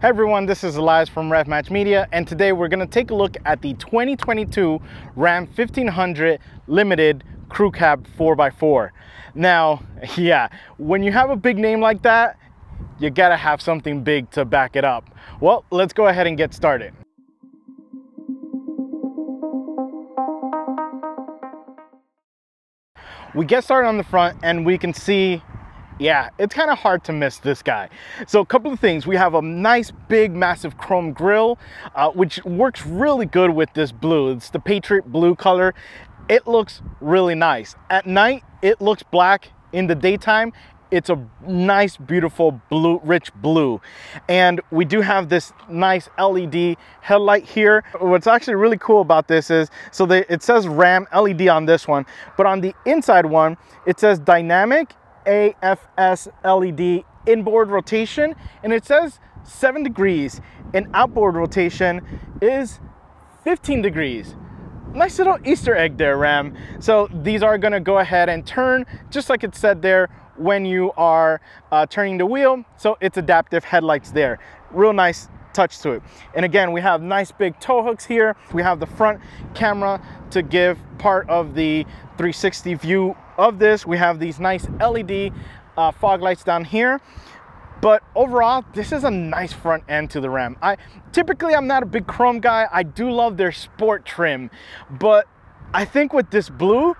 Hey everyone, this is Elias from Rev Match Media, and today we're going to take a look at the 2022 Ram 1500 Limited Crew Cab 4x4. Now, yeah, when you have a big name like that, you gotta have something big to back it up. Well, let's go ahead and get started. We get started on the front and we can see, yeah, it's kind of hard to miss this guy. So a couple of things. We have a nice, big, massive chrome grille, which works really good with this blue. It's the Patriot Blue color. It looks really nice. At night, it looks black. In the daytime, it's a nice, beautiful blue, rich blue. And we do have this nice LED headlight here. What's actually really cool about this is, so it says Ram LED on this one, but on the inside one, it says dynamic AFS LED inboard rotation, and it says 7 degrees, and outboard rotation is 15 degrees. Nice little Easter egg there, Ram. So these are gonna go ahead and turn, just like it said there, when you are turning the wheel. So it's adaptive headlights there. Real nice touch to it. And again, we have nice big tow hooks here. We have the front camera to give part of the 360 view of this. We have these nice LED fog lights down here. But overall, this is a nice front end to the Ram. I'm not a big chrome guy. I do love their sport trim, but I think with this blue,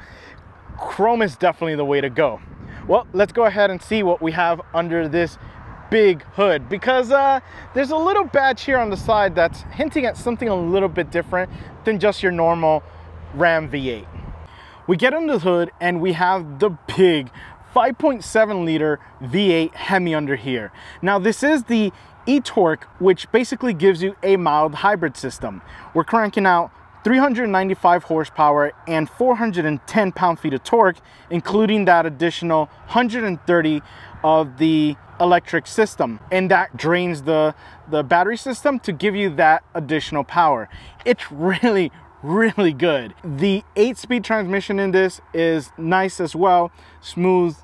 chrome is definitely the way to go. Well, let's go ahead and see what we have under this big hood, because there's a little badge here on the side that's hinting at something a little bit different than just your normal Ram V8. We get under the hood and we have the big 5.7 liter V8 Hemi under here. Now this is the e-torque, which basically gives you a mild hybrid system. We're cranking out 395 horsepower and 410 pound-feet of torque, including that additional 130 of the electric system, and that drains the battery system to give you that additional power. It's really good. The 8-speed transmission in this is nice as well. Smooth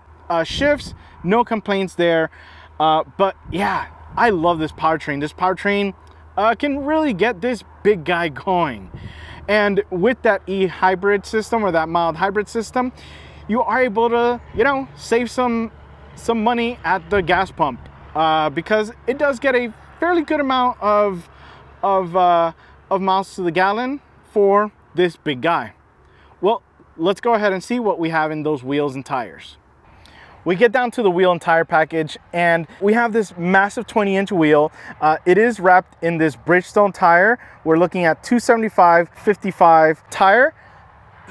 shifts, no complaints there. But yeah, I love this powertrain. This powertrain can really get this big guy going. And with that e-hybrid system, or that mild hybrid system, you are able to, you know, save some money at the gas pump, because it does get a fairly good amount of miles to the gallon for this big guy. Well, let's go ahead and see what we have in those wheels and tires. We get down to the wheel and tire package, and we have this massive 20-inch wheel. It is wrapped in this Bridgestone tire. We're looking at 275/55 tire.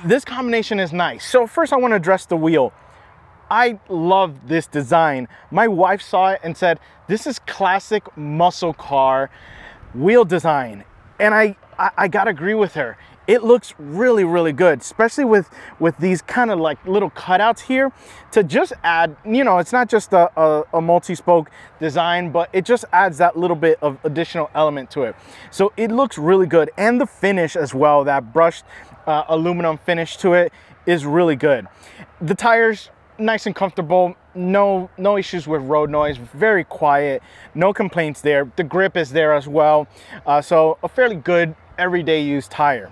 This combination is nice. So first I want to address the wheel. I love this design. My wife saw it and said, this is classic muscle car wheel design. And I gotta agree with her. It looks really good, especially with these kind of like little cutouts here to just add, you know, it's not just a multi-spoke design, but it just adds that little bit of additional element to it. So it looks really good. And the finish as well, that brushed aluminum finish to it is really good. The tires, nice and comfortable. No issues with road noise, very quiet, no complaints there. The grip is there as well. So a fairly good everyday use tire.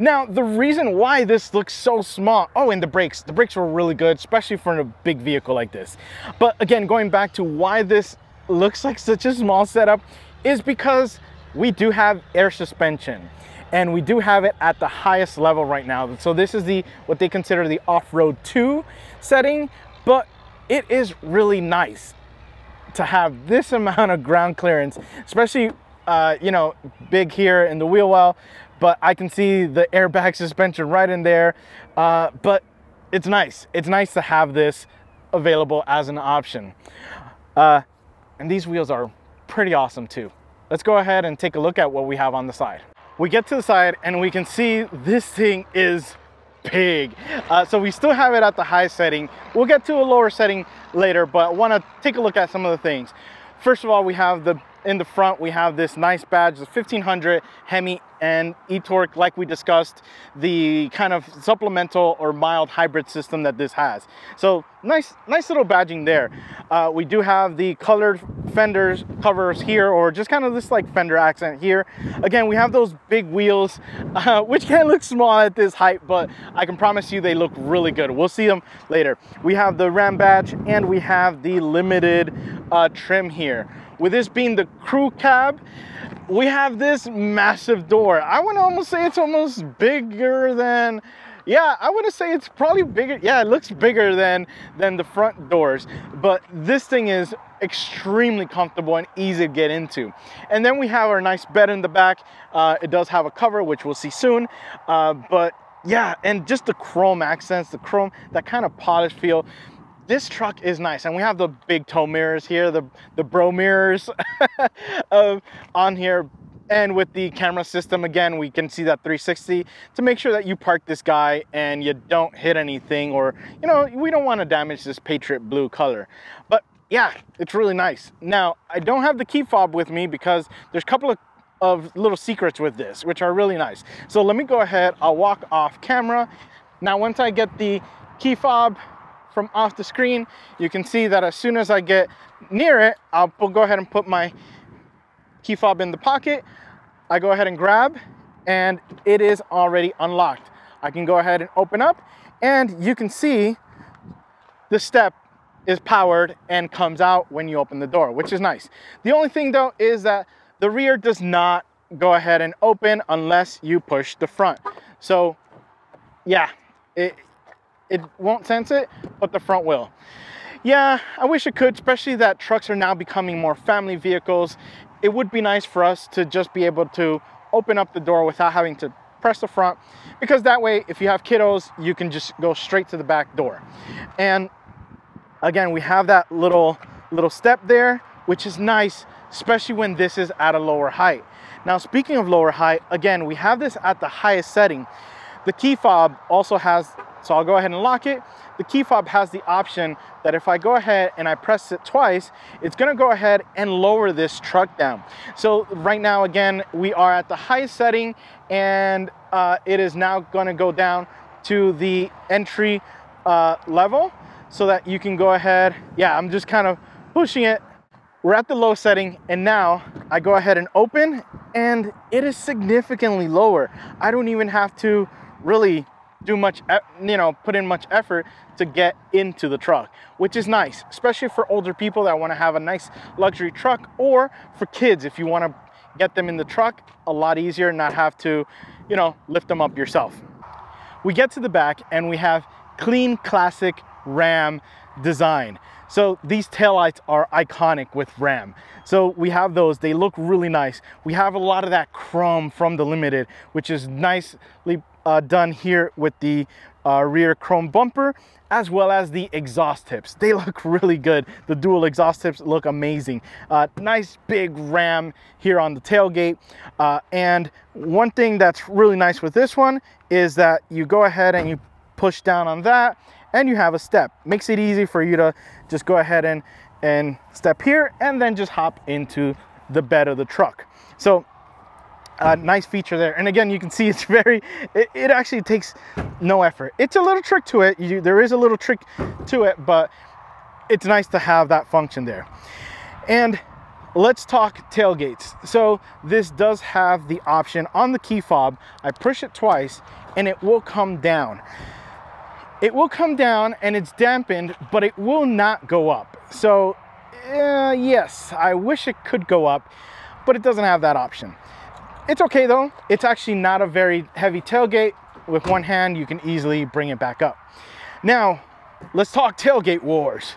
Now, the reason why this looks so small, oh, and the brakes were really good, especially for a big vehicle like this. But again, going back to why this looks like such a small setup is because we do have air suspension, and we do have it at the highest level right now. So this is the, what they consider the off-road 2 setting, but it is really nice to have this amount of ground clearance, especially, you know, big here in the wheel well, but I can see the airbag suspension right in there. But it's nice. It's nice to have this available as an option. And these wheels are pretty awesome too. Let's go ahead and take a look at what we have on the side. We get to the side and we can see this thing is big. So we still have it at the high setting. We'll get to a lower setting later, but I want to take a look at some of the things. First of all, we have the in the front, we have this nice badge, the 1500 Hemi and e-torque, like we discussed, the kind of supplemental or mild hybrid system that this has. So nice little badging there. We do have the colored fenders covers here, or just kind of this like fender accent here. Again, we have those big wheels, which can look small at this height, but I can promise you they look really good. We'll see them later. We have the Ram badge and we have the limited trim here. With this being the crew cab, we have this massive door. I would almost say it's almost bigger than, yeah, I would say it's probably bigger. Yeah, it looks bigger than the front doors, but this thing is extremely comfortable and easy to get into. And then we have our nice bed in the back. It does have a cover, which we'll see soon, but yeah, and just the chrome accents, the chrome, that kind of polished feel. This truck is nice, and we have the big tow mirrors here, the bro mirrors on here. And with the camera system, again, we can see that 360 to make sure that you park this guy and you don't hit anything, or, you know, we don't want to damage this Patriot Blue color. But yeah, it's really nice. Now, I don't have the key fob with me because there's a couple of little secrets with this, which are really nice. So let me go ahead, I'll walk off camera. Now, once I get the key fob from off the screen, you can see that as soon as I get near it, I'll go ahead and put my key fob in the pocket. I go ahead and grab, and it is already unlocked. I can go ahead and open up, and you can see the step is powered and comes out when you open the door, which is nice. The only thing though is that the rear does not go ahead and open unless you push the front. So yeah, it won't sense it, but the front will. Yeah, I wish it could, especially that trucks are now becoming more family vehicles. It would be nice for us to just be able to open up the door without having to press the front, because that way, if you have kiddos, you can just go straight to the back door. And again, we have that little step there, which is nice, especially when this is at a lower height. Now, speaking of lower height, again, we have this at the highest setting. The key fob also has, so I'll go ahead and lock it. The key fob has the option that if I go ahead and I press it twice, it's gonna go ahead and lower this truck down. So right now, again, we are at the highest setting, and it is now gonna go down to the entry level so that you can go ahead. Yeah, I'm just kind of pushing it. We're at the low setting, and now I go ahead and open, and it is significantly lower. I don't even have to really do much, you know, put in much effort to get into the truck, which is nice, especially for older people that want to have a nice luxury truck, or for kids if you want to get them in the truck a lot easier and not have to, you know, lift them up yourself. We get to the back and we have clean classic Ram design. So these taillights are iconic with Ram. So we have those, they look really nice. We have a lot of that chrome from the Limited, which is nicely done here with the rear chrome bumper, as well as the exhaust tips. They look really good. The dual exhaust tips look amazing. Nice big Ram here on the tailgate. And one thing that's really nice with this one is that you go ahead and you push down on that, and you have a step. Makes it easy for you to just go ahead and step here and then just hop into the bed of the truck. So nice feature there. And again, you can see it's very, it actually takes no effort. It's a little trick to it. There is a little trick to it, but it's nice to have that function there. And let's talk tailgates. So this does have the option on the key fob. I push it twice and it will come down. It will come down and it's dampened, but it will not go up. So yes, I wish it could go up, but it doesn't have that option. It's okay though. It's actually not a very heavy tailgate. With one hand, you can easily bring it back up. Now, let's talk tailgate wars.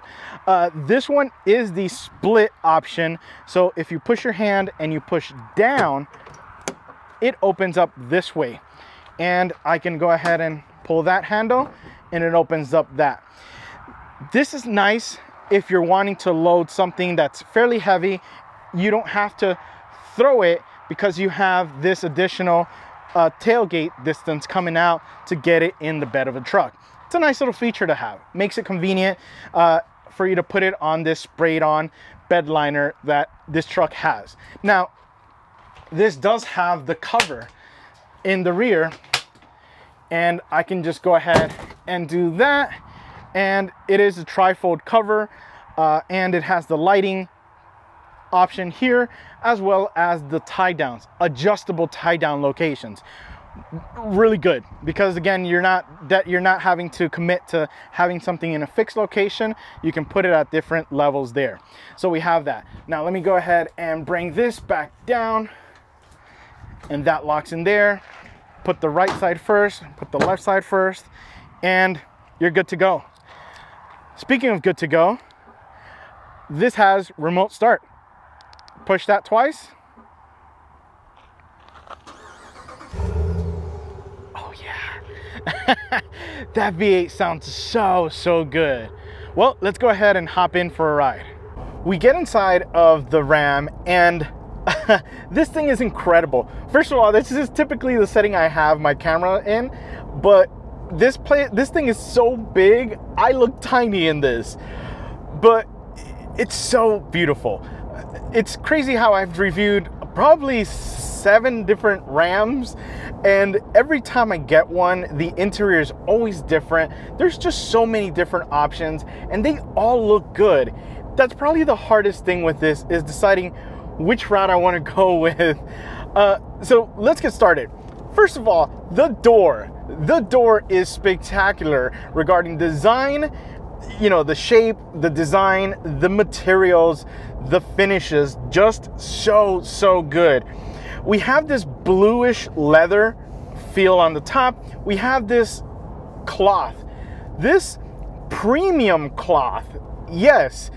This one is the split option. So if you push your hand and you push down, it opens up this way. And I can go ahead and pull that handle and it opens up that. This is nice if you're wanting to load something that's fairly heavy. You don't have to throw it, because you have this additional tailgate distance coming out to get it in the bed of a truck. It's a nice little feature to have. Makes it convenient for you to put it on this sprayed on bed liner that this truck has. Now, this does have the cover in the rear, and I can just go ahead and do that. And it is a trifold cover, and it has the lighting option here, as well as the tie downs, adjustable tie down locations. Really good, because again, you're not having to commit to having something in a fixed location. You can put it at different levels there. So we have that. Now let me go ahead and bring this back down, and that locks in there. Put the right side first, put the left side first, and you're good to go. Speaking of good to go, this has remote start. Push that twice. Oh yeah. That V8 sounds so good. Well, let's go ahead and hop in for a ride. We get inside of the Ram, and this thing is incredible. First of all, this is typically the setting I have my camera in, but this thing is so big, I look tiny in this, but it's so beautiful. It's crazy how I've reviewed probably 7 different Rams, and every time I get one, the interior is always different. There's just so many different options, and they all look good. That's probably the hardest thing with this, is deciding which route I want to go with. So let's get started. First of all, the door is spectacular regarding design. You know, the shape, the design, the materials, the finishes, just so good. We have this bluish leather feel on the top. We have this cloth, this premium cloth. Yes,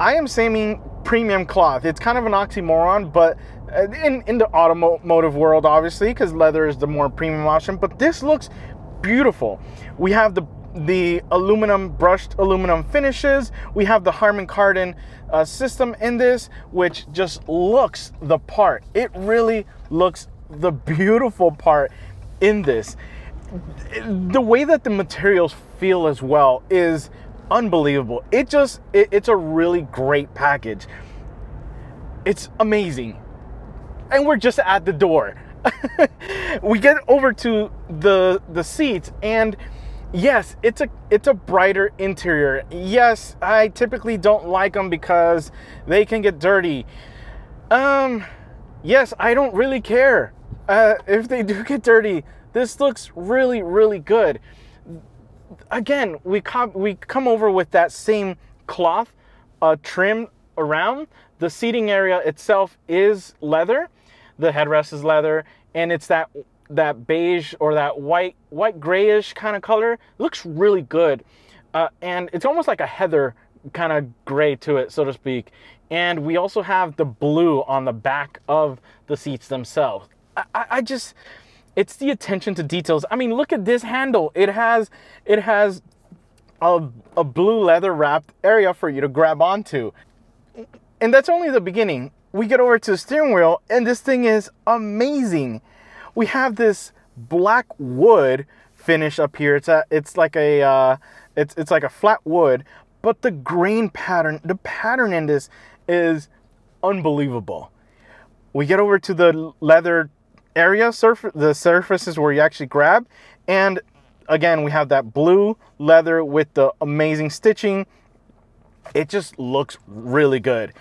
I am saying premium cloth. It's kind of an oxymoron, but in the automotive world, obviously, because leather is the more premium option, but this looks beautiful. We have the aluminum, brushed aluminum finishes. We have the Harman Kardon system in this, which just looks the part. It really looks the beautiful part in this. The way that the materials feel as well is unbelievable. It's a really great package. It's amazing. And we're just at the door. We get over to the seats, and yes, it's a brighter interior. Yes, I typically don't like them because they can get dirty. Yes, I don't really care if they do get dirty. This looks really good. Again, we come over with that same cloth trim around. The seating area itself is leather. The headrest is leather, and it's that beige or that white grayish kind of color. Looks really good, and it's almost like a heather kind of gray to it, so to speak. And we also have the blue on the back of the seats themselves. It's the attention to details. I mean, look at this handle. It has a blue leather wrapped area for you to grab onto, and that's only the beginning. We get over to the steering wheel, and this thing is amazing. We have this black wood finish up here. It's like a flat wood, but the grain pattern, the pattern in this is unbelievable. We get over to the leather area, the surfaces where you actually grab, and again we have that blue leather with the amazing stitching. It just looks really good,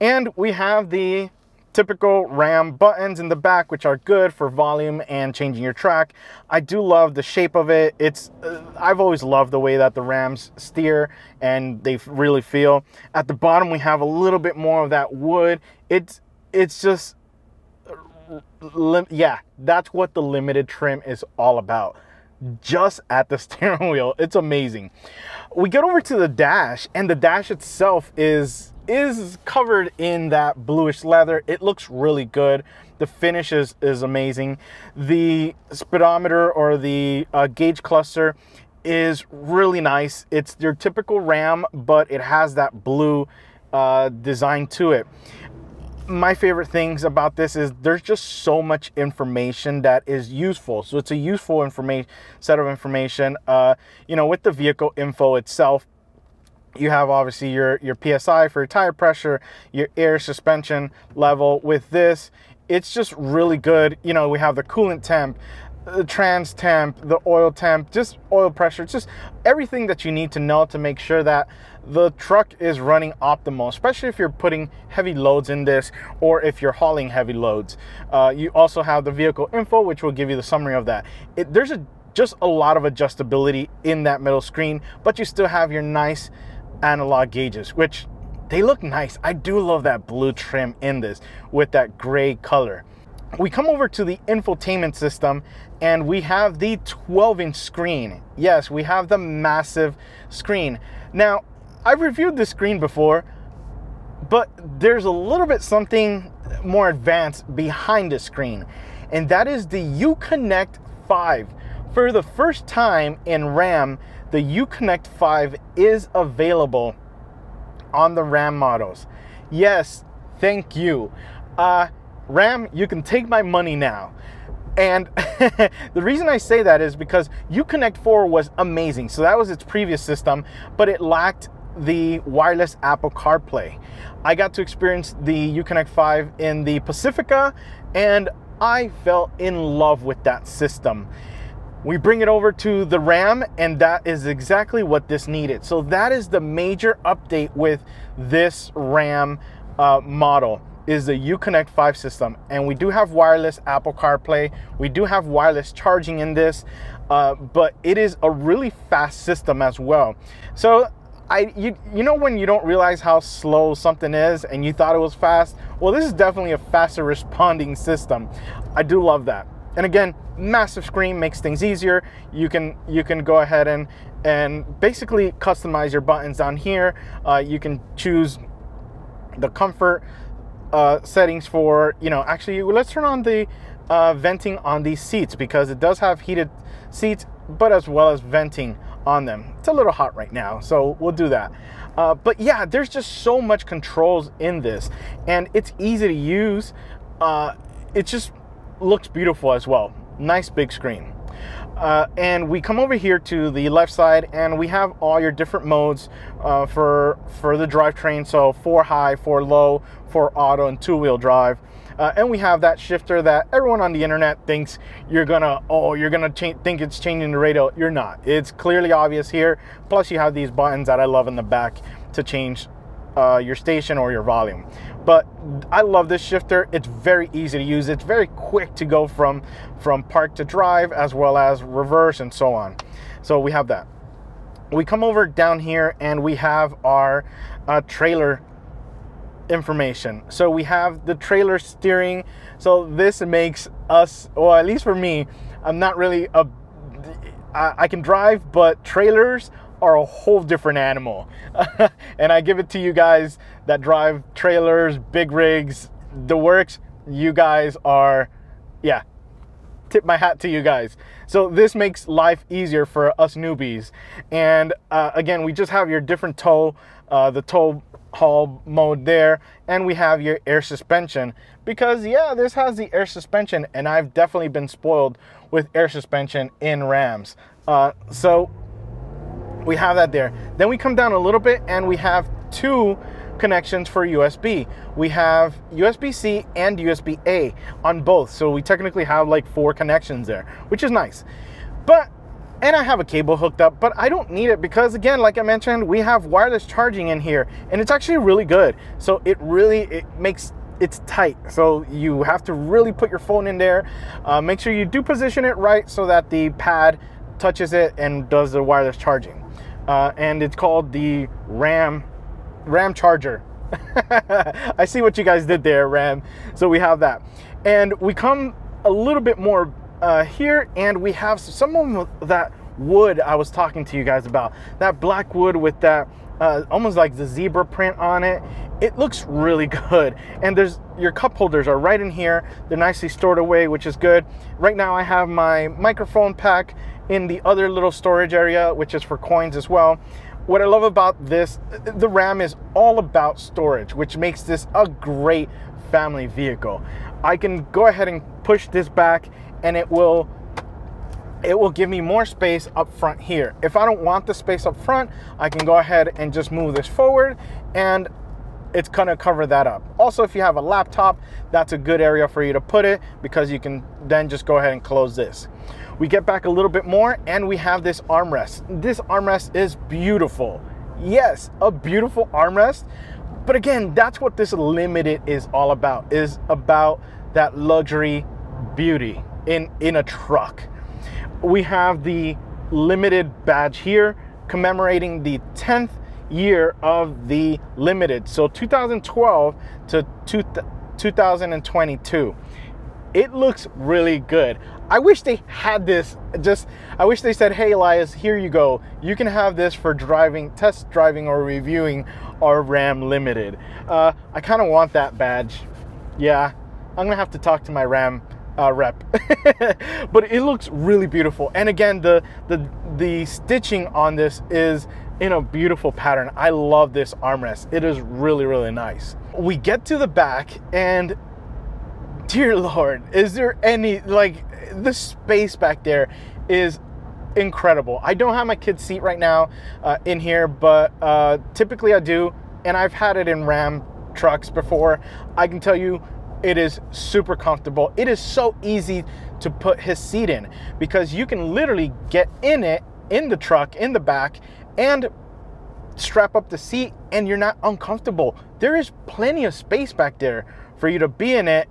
and we have the typical Ram buttons in the back, which are good for volume and changing your track. I do love the shape of it. I've always loved the way that the Rams steer, and they really feel. At the bottom, we have a little bit more of that wood. It's just, yeah, that's what the limited trim is all about. Just at the steering wheel, it's amazing. We get over to the dash, and the dash itself is covered in that bluish leather. It looks really good. The finish is amazing. The speedometer or the gauge cluster is really nice. It's your typical Ram, but it has that blue design to it. My favorite things about this is there's just so much information that is useful. So it's a useful set of information, you know, with the vehicle info itself. You have obviously your PSI for your tire pressure, your air suspension level. With this, it's just really good. You know, we have the coolant temp, the trans temp, the oil temp, just oil pressure, just everything that you need to know to make sure that the truck is running optimal, especially if you're putting heavy loads in this or if you're hauling heavy loads. You also have the vehicle info, which will give you the summary of that. There's just a lot of adjustability in that middle screen, but you still have your nice analog gauges, which they look nice. I do love that blue trim in this with that gray color. We come over to the infotainment system and we have the 12-inch screen. Yes, we have the massive screen. Now, I've reviewed this screen before, but there's a little bit something more advanced behind the screen, and that is the UConnect 5. For the first time in Ram, the UConnect 5 is available on the Ram models. Yes, thank you. Ram, you can take my money now. And the reason I say that is because UConnect 4 was amazing. So that was its previous system, but it lacked the wireless Apple CarPlay. I got to experience the UConnect 5 in the Pacifica, and I fell in love with that system. We bring it over to the Ram, and that is exactly what this needed. So that is the major update with this Ram model, is the UConnect 5 system. And we do have wireless Apple CarPlay. We do have wireless charging in this, but it is a really fast system as well. So you know when you don't realize how slow something is and you thought it was fast? Well, this is definitely a faster responding system. I do love that. And again, massive screen makes things easier. You can go ahead and basically customize your buttons down here. You can choose the comfort settings for, you know, actually let's turn on the venting on these seats, because it does have heated seats, but as well as venting on them. It's a little hot right now, so we'll do that. But yeah, there's just so much controls in this, and it's easy to use. It just looks beautiful as well. Nice big screen. And we come over here to the left side, and we have all your different modes for the drivetrain. So 4 high, 4 low, 4 auto, and 2-wheel drive. And we have that shifter that everyone on the internet thinks you're gonna think it's changing the radio. You're not. It's clearly obvious here. Plus you have these buttons that I love in the back to change your station or your volume. But I love this shifter. It's very easy to use. It's very quick to go from park to drive, as well as reverse and so on. So we have that. We come over down here and we have our trailer information. So we have the trailer steering. So this makes us, or at least for me, I'm not really I can drive, but trailers are a whole different animal. And I give it to you guys that drive trailers, big rigs, the works. You guys are, yeah, tip my hat to you guys. So this makes life easier for us newbies. And again, we just have your different tow, the tow haul mode there, and we have your air suspension, because yeah, this has the air suspension, and I've definitely been spoiled with air suspension in Rams. So we have that there. Then we come down a little bit and we have 2 connections for USB. We have USB-C and USB-A on both. So we technically have like 4 connections there, which is nice. And I have a cable hooked up, but I don't need it because, again, like I mentioned, we have wireless charging in here, and it's actually really good. So it's tight. So you have to really put your phone in there. Make sure you do position it right so that the pad touches it and does the wireless charging. And it's called the Ram Charger. I see what you guys did there, Ram. So we have that. And we come a little bit more here, and we have some of that wood I was talking to you guys about. That black wood with that almost like the zebra print on it. It looks really good. And there's your cup holders are right in here. They're nicely stored away, which is good. Right now I have my microphone pack in the other little storage area, which is for coins as well. What I love about this, the Ram is all about storage, which makes this a great family vehicle. I can go ahead and push this back and it will it will give me more space up front here. If I don't want the space up front, I can go ahead and just move this forward and it's gonna cover that up. Also, if you have a laptop, that's a good area for you to put it because you can then just go ahead and close this. We get back a little bit more and we have this armrest. This armrest is beautiful. Yes, a beautiful armrest. But again, that's what this Limited is all about, is about that luxury beauty in a truck. We have the Limited badge here commemorating the 10th year of the Limited. So 2012 to 2022. It looks really good. I wish they had this, I wish they said, hey Elias, here you go. You can have this for driving, test driving or reviewing our Ram Limited. I kind of want that badge. Yeah, I'm gonna have to talk to my Ram rep. But it looks really beautiful. And again, the stitching on this is in a beautiful pattern. I love this armrest. It is really, really nice. We get to the back and dear Lord, is there any, like, the space back there is incredible. I don't have my kid's seat right now in here, but typically I do, and I've had it in Ram trucks before. I can tell you it is super comfortable. It is so easy to put his seat in because you can literally get in it, in the truck, in the back, and strap up the seat, and you're not uncomfortable. There is plenty of space back there for you to be in it,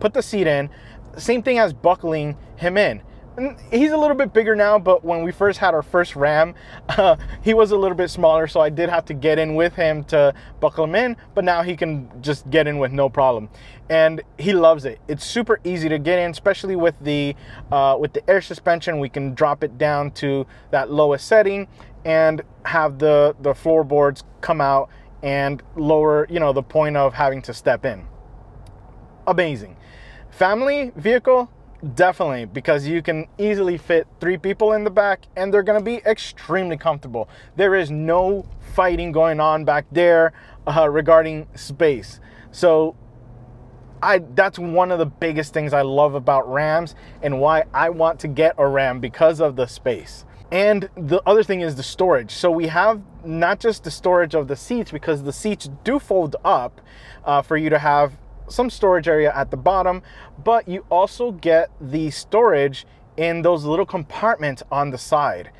put the seat in, same thing as buckling him in. And he's a little bit bigger now, but when we first had our first Ram, he was a little bit smaller, so I did have to get in with him to buckle him in, but now he can just get in with no problem. And he loves it. It's super easy to get in, especially with the air suspension. We can drop it down to that lowest setting and have the floorboards come out and lower, you know, the point of having to step in. Amazing. Family vehicle, definitely, because you can easily fit 3 people in the back and they're going to be extremely comfortable. There is no fighting going on back there regarding space. So that's one of the biggest things I love about Rams and why I want to get a Ram, because of the space. And the other thing is the storage. So we have not just the storage of the seats, because the seats do fold up for you to have some storage area at the bottom, but you also get the storage in those little compartments on the side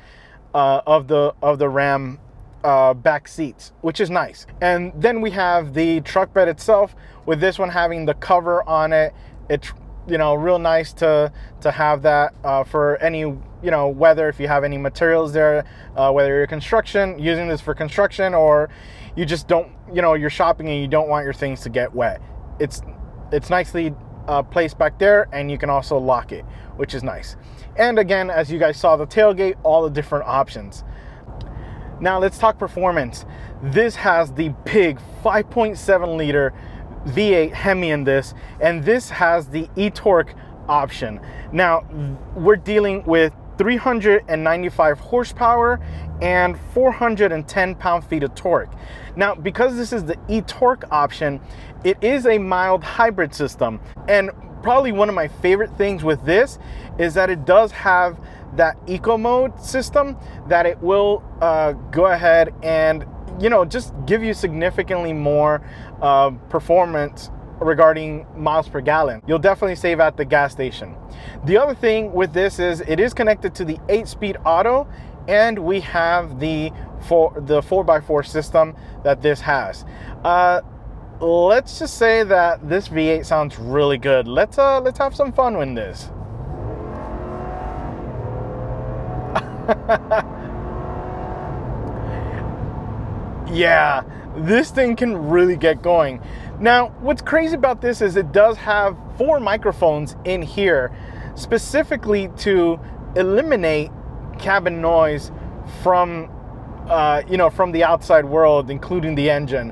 of the Ram back seats, which is nice. And then we have the truck bed itself, with this one having the cover on it. It's, you know, real nice to have that for any, you know, whether if you have any materials there, whether you're construction, using this for construction, or you just don't, you know, you're shopping and you don't want your things to get wet. It's nicely placed back there, and you can also lock it, which is nice. And again, as you guys saw, the tailgate, all the different options. Now let's talk performance. This has the big 5.7 liter V8 Hemi in this, and this has the e-torque option. Now we're dealing with 395 horsepower and 410 pound-feet of torque. Now, because this is the e-torque option, it is a mild hybrid system. And probably one of my favorite things with this is that it does have that eco mode system, that it will go ahead and, you know, just give you significantly more performance regarding miles per gallon. You'll definitely save at the gas station. The other thing with this is it is connected to the 8-speed auto, and we have the 4x4 system that this has. Let's just say that this V8 sounds really good. Let's have some fun with this. Yeah, this thing can really get going. Now, what's crazy about this is it does have 4 microphones in here, specifically to eliminate cabin noise from, you know, from the outside world, including the engine.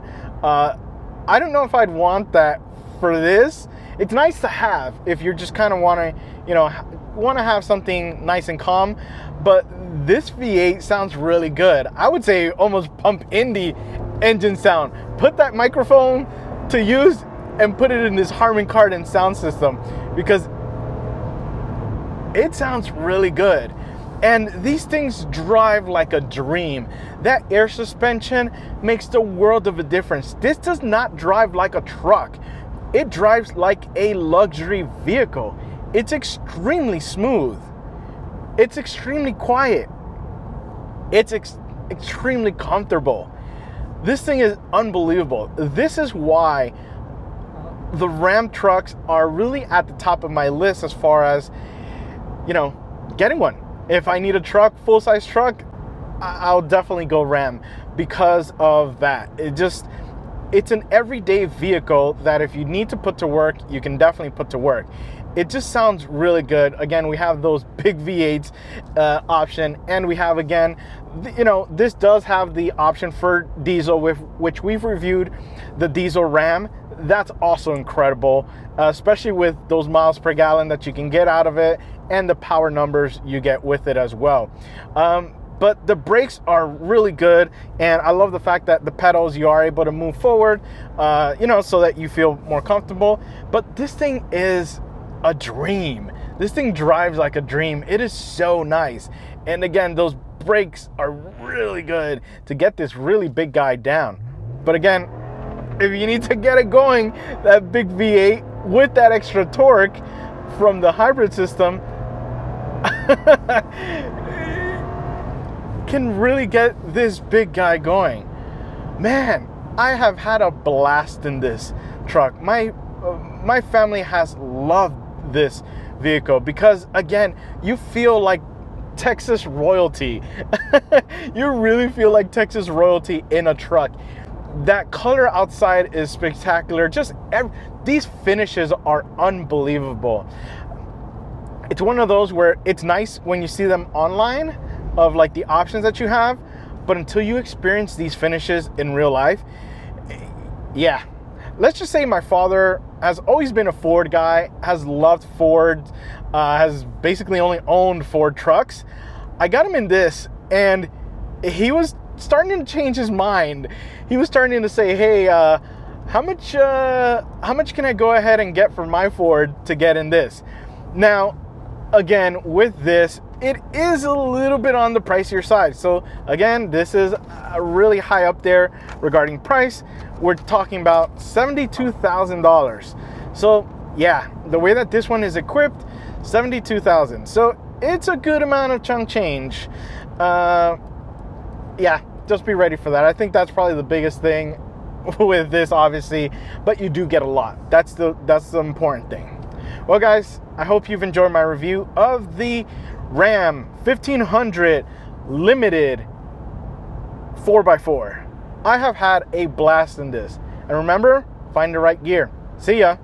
I don't know if I'd want that for this. It's nice to have if you're just kind of want to have something nice and calm. But this V8 sounds really good. I would say almost pump in the engine sound. Put that microphone to use and put it in this Harman Kardon sound system, because it sounds really good. And these things drive like a dream. That air suspension makes the world of a difference. This does not drive like a truck. It drives like a luxury vehicle. It's extremely smooth. It's extremely quiet. It's extremely comfortable. This thing is unbelievable. This is why the Ram trucks are really at the top of my list as far as, you know, getting one. If I need a truck, full-size truck, I'll definitely go Ram because of that. It's an everyday vehicle that if you need to put to work, you can definitely put to work. It just sounds really good. Again, we have those big V8s option, and we have, again, you know, this does have the option for diesel, with which we've reviewed the diesel Ram. That's also incredible, especially with those miles per gallon that you can get out of it and the power numbers you get with it as well. But the brakes are really good, and I love the fact that the pedals, you are able to move forward, you know, so that you feel more comfortable. But this thing is a dream. This thing drives like a dream. It is so nice. And again, those brakes are really good to get this really big guy down. But again, if you need to get it going, that big V8 with that extra torque from the hybrid system can really get this big guy going. Man, I have had a blast in this truck. My family has loved this vehicle because, again, you feel like Texas royalty. You really feel like Texas royalty in a truck. That color outside is spectacular. Just these finishes are unbelievable. It's one of those where it's nice when you see them online of like the options that you have, but until you experience these finishes in real life, yeah. Let's just say my father has always been a Ford guy, has loved Ford, has basically only owned Ford trucks. I got him in this, and he was starting to change his mind. He was starting to say, hey, how much can I go ahead and get for my Ford to get in this? Now, again, with this, it is a little bit on the pricier side. So again, this is really high up there regarding price. We're talking about $72,000. So yeah, the way that this one is equipped, $72,000. So it's a good amount of chunk change. Yeah, just be ready for that. I think that's probably the biggest thing with this, obviously, but you do get a lot. That's the important thing. Well, guys, I hope you've enjoyed my review of the Ram 1500 Limited 4x4. I have had a blast in this. And remember, find the right gear. See ya.